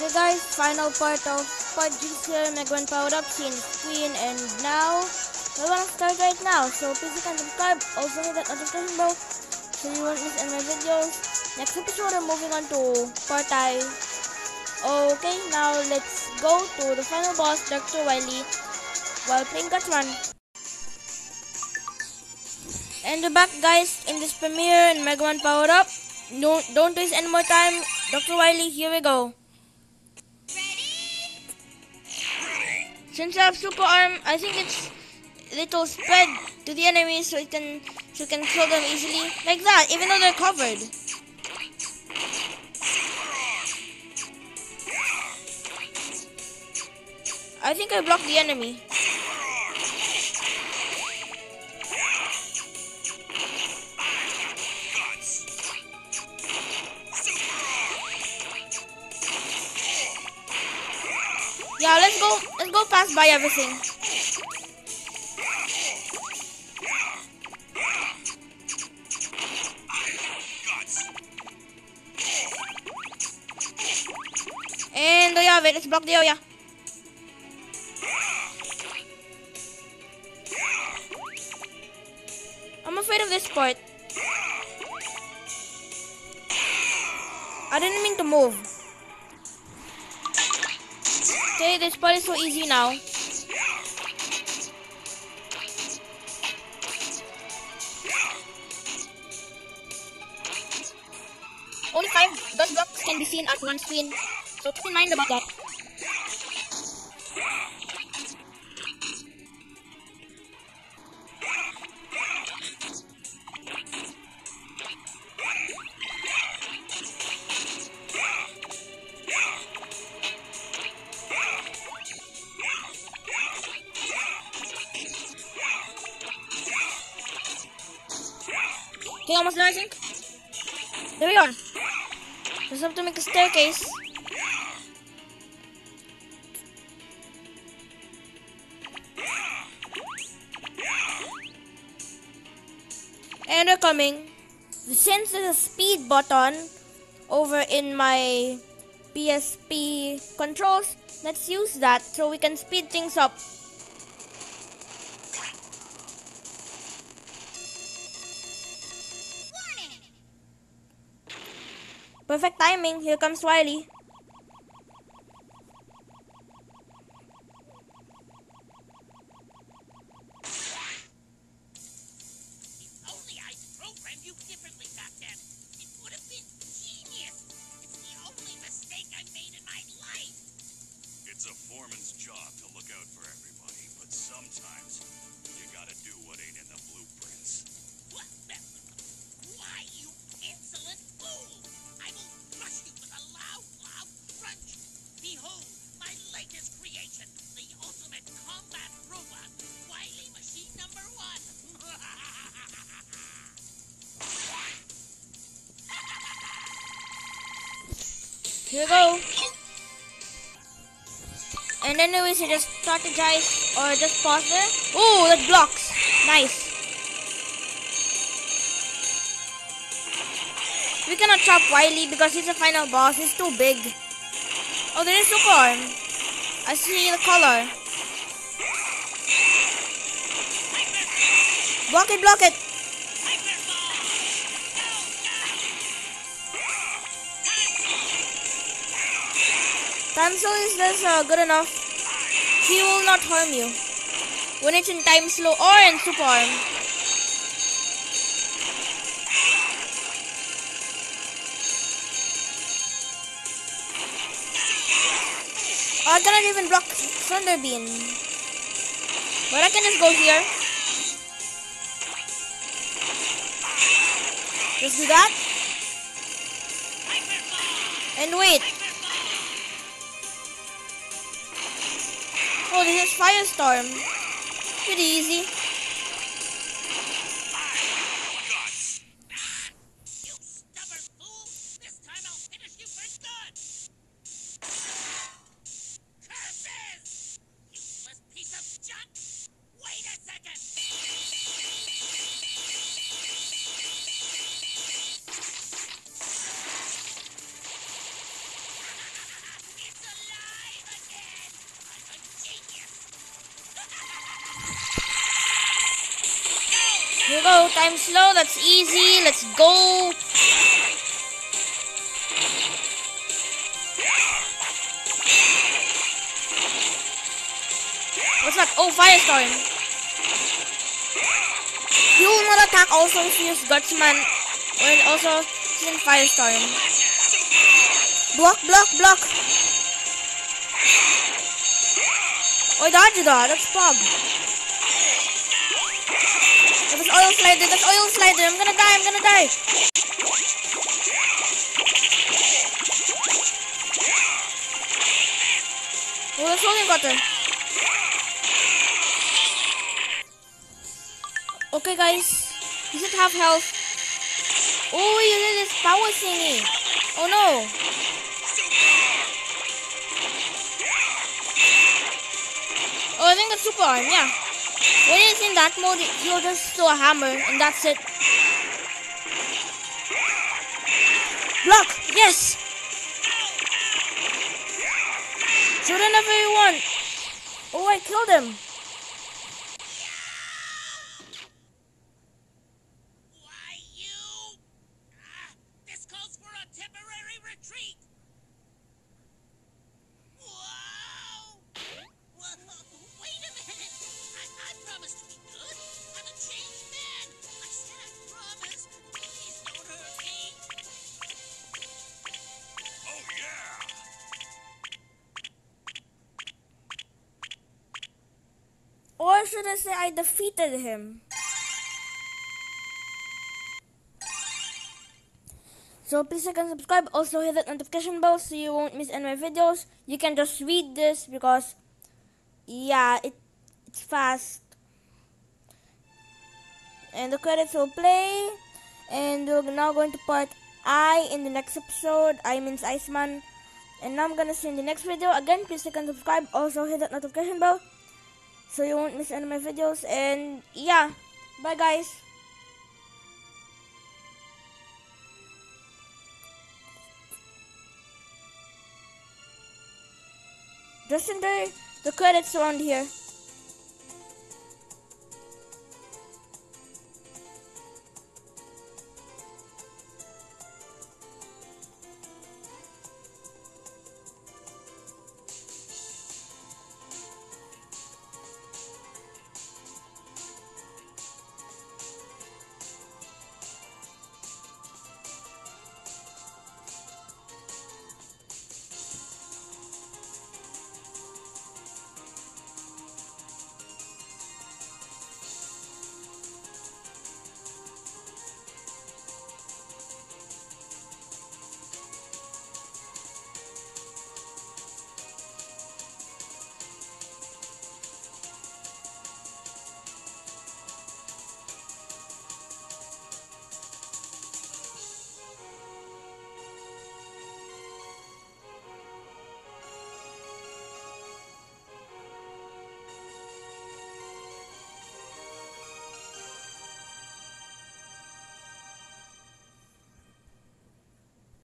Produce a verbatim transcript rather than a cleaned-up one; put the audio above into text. So guys, final part of part here, Mega Man Powered Up, see in the screen, and now we wanna start right now. So please like and subscribe, also hit that notification bell so you won't miss any videos. Next episode we're moving on to part I. Okay, now let's go to the final boss, Doctor Wily, while playing Gutsman. And we're back guys in this premiere in Mega Man Powered Up. No, don't waste any more time. Doctor Wily, here we go. Since I have super arm, I think it's little spread to the enemies, so it can so it can kill them easily like that, even though they're covered. I think I blocked the enemy. Yeah, let's go. Let's go pass by everything. And oh yeah, wait, let's block the oh yeah. I'm afraid of this part. I didn't mean to move. Okay, this part is so easy now. Only five dot blocks can be seen at one screen, so keep in mind about that. Okay, almost there, I think. There we are. Just have to make a staircase. And we're coming. Since there's a speed button over in my P S P controls, let's use that so we can speed things up. Perfect timing, here comes Wily. If only I'd programmed you differently, Doctor. It would have been genius. It's the only mistake I've made in my life. It's a foreman's job to look out for everybody, but sometimes you gotta do what ain't in the blueprints. What the? Why, you insolent fool? Behold, my latest creation, the ultimate combat robot, Wily Machine Number One. Here we go. And anyways, you just strategize or just pause there. Ooh, that blocks. Nice. We cannot chop Wily because he's the final boss. He's too big. Oh, there is super arm. I see the color. Block it, block it. Time slow is just uh, good enough. He will not harm you when it's in time slow or in super arm. I cannot even block Thunder Beam, but I can just go here. Just do that. And wait. Oh, this is Firestorm. Pretty easy. slow, time slow, that's easy, let's go. What's that? Oh, Firestorm. He will not attack also if you use Gutsman and also in Firestorm. Block, block, block. Oh, dodge that, that's pog. That's oil slider, that's oil slider. I'm gonna die, I'm gonna die. Oh, that's rolling cutter. Okay guys, he should have health. Oh, he did his power thingy. Oh no. Oh, I think that's super arm, yeah. When it's in that mode, you'll just throw a hammer and that's it. Block, yes. Shoot whenever you want. Oh, I killed him. Or should I say I defeated him? So please like and subscribe. Also hit that notification bell so you won't miss any of my videos. You can just read this because, yeah, it, it's fast. And the credits will play. And we're now going to part I in the next episode. I means Iceman. And now I'm gonna see you in the next video. Again, please like and subscribe. Also hit that notification bell so you won't miss any of my videos, and yeah, bye guys. Just enjoy the credits around here.